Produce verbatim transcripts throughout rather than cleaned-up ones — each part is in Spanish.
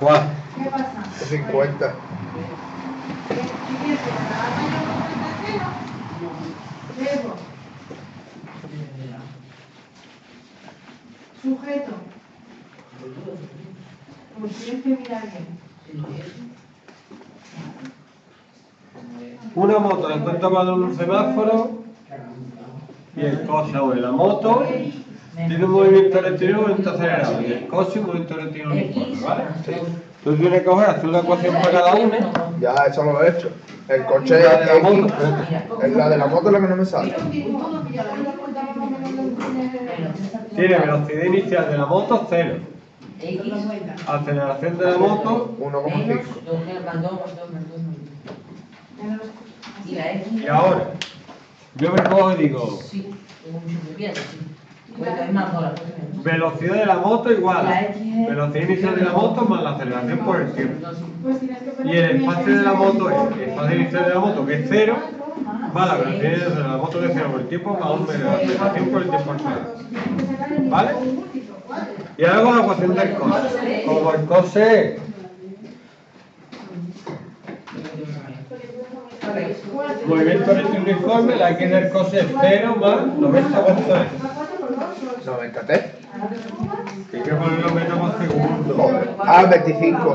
¿Cuál? ¿Qué pasa? cincuenta. Sujeto. Pues tienes que mirar bien. Una moto la encuentra para un semáforo y el coche sobre la moto tiene un movimiento eléctrico y está acelerado. Y el coche un movimiento eléctrico en cuatro, ¿vale? Sí. Tú tienes que coger, hacer una ecuación para cada una. Ya, eso lo he hecho. El coche es la de la moto. Es la de la moto la que no me sale. Tiene velocidad inicial de la moto cero. Aceleración de la moto uno coma cinco. Y ahora, yo me cojo y digo velocidad de la moto igual velocidad inicial de la moto más la aceleración por el tiempo. Y el espacio de la moto es el espacio inicial de la moto, que es cero, más la velocidad de la moto, que es cero por el tiempo, más un medio de la aceleración por el tiempo al cero. ¿Vale? Y ahora con la ecuación del coche. Como el coche es movimiento uniforme, la X del coche es cero más noventa por ciento. ¿noventa T? Hay que ponerlo menos por segundo. Ah, veinticinco.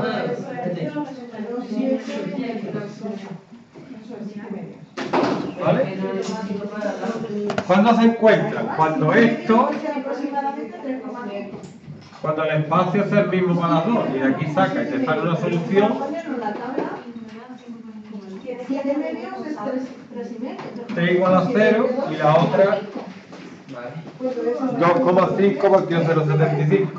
¿Vale? ¿Cuándo se encuentran? Cuando esto... Cuando el espacio es el mismo para las dos. Y de aquí saca y te sale una solución. T igual a cero y la otra dos coma cinco por cero coma setenta y cinco.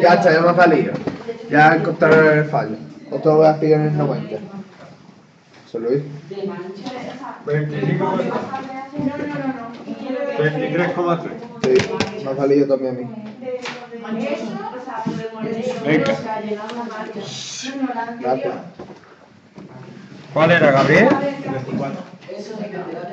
Ya está, ya me ha salido. Ya encontraron el fallo. Otro voy a pillar en el noventa. ¿Se lo hice? veinticinco por ciento. veintitrés coma tres. Sí, me ha salido también a mí. Venga. Gracias. ¿Cuál era, Gabriel? veinticuatro.